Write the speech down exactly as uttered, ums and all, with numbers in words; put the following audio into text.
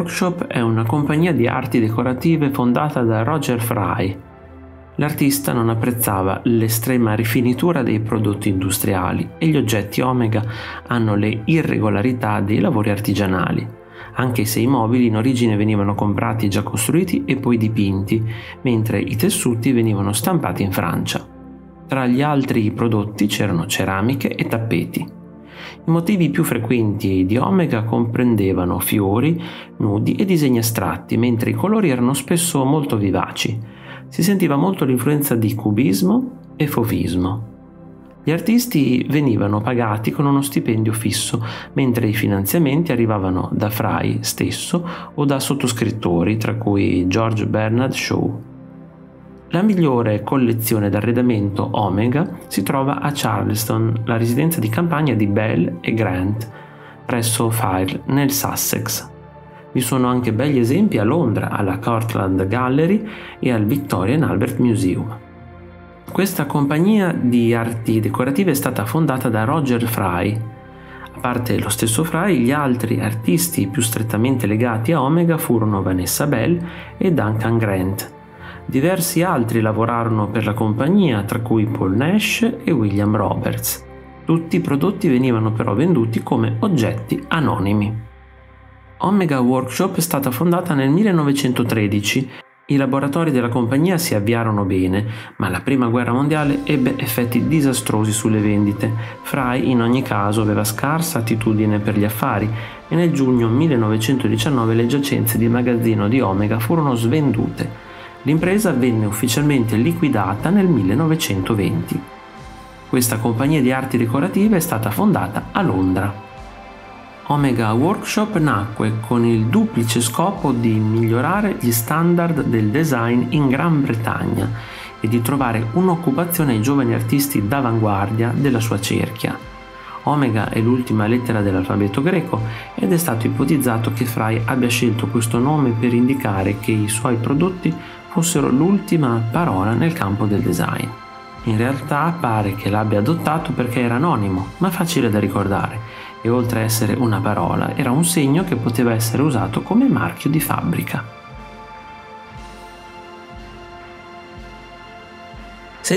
Workshop è una compagnia di arti decorative fondata da Roger Fry. L'artista non apprezzava l'estrema rifinitura dei prodotti industriali e gli oggetti Omega hanno le irregolarità dei lavori artigianali, anche se i mobili in origine venivano comprati già costruiti e poi dipinti, mentre i tessuti venivano stampati in Francia. Tra gli altri prodotti c'erano ceramiche e tappeti. I motivi più frequenti di Omega comprendevano fiori, nudi e disegni astratti, mentre i colori erano spesso molto vivaci. Si sentiva molto l'influenza di cubismo e fauvismo. Gli artisti venivano pagati con uno stipendio fisso, mentre i finanziamenti arrivavano da Fry stesso o da sottoscrittori, tra cui George Bernard Shaw. La migliore collezione d'arredamento Omega si trova a Charleston, la residenza di campagna di Bell e Grant, presso Firle, nel Sussex. Vi sono anche begli esempi a Londra, alla Courtauld Gallery e al Victoria and Albert Museum. Questa compagnia di arti decorative è stata fondata da Roger Fry. A parte lo stesso Fry, gli altri artisti più strettamente legati a Omega furono Vanessa Bell e Duncan Grant. Diversi altri lavorarono per la compagnia, tra cui Paul Nash e William Roberts. Tutti i prodotti venivano però venduti come oggetti anonimi. Omega Workshop è stata fondata nel millenovecentotredici. I laboratori della compagnia si avviarono bene, ma la prima guerra mondiale ebbe effetti disastrosi sulle vendite. Fry in ogni caso aveva scarsa attitudine per gli affari e nel giugno millenovecentodiciannove le giacenze di magazzino di Omega furono svendute. L'impresa venne ufficialmente liquidata nel millenovecentoventi. Questa compagnia di arti decorative è stata fondata a Londra. Omega Workshop nacque con il duplice scopo di migliorare gli standard del design in Gran Bretagna e di trovare un'occupazione ai giovani artisti d'avanguardia della sua cerchia. Omega è l'ultima lettera dell'alfabeto greco ed è stato ipotizzato che Fry abbia scelto questo nome per indicare che i suoi prodotti fossero l'ultima parola nel campo del design. In realtà pare che l'abbia adottato perché era anonimo, ma facile da ricordare, e oltre a essere una parola, era un segno che poteva essere usato come marchio di fabbrica. Se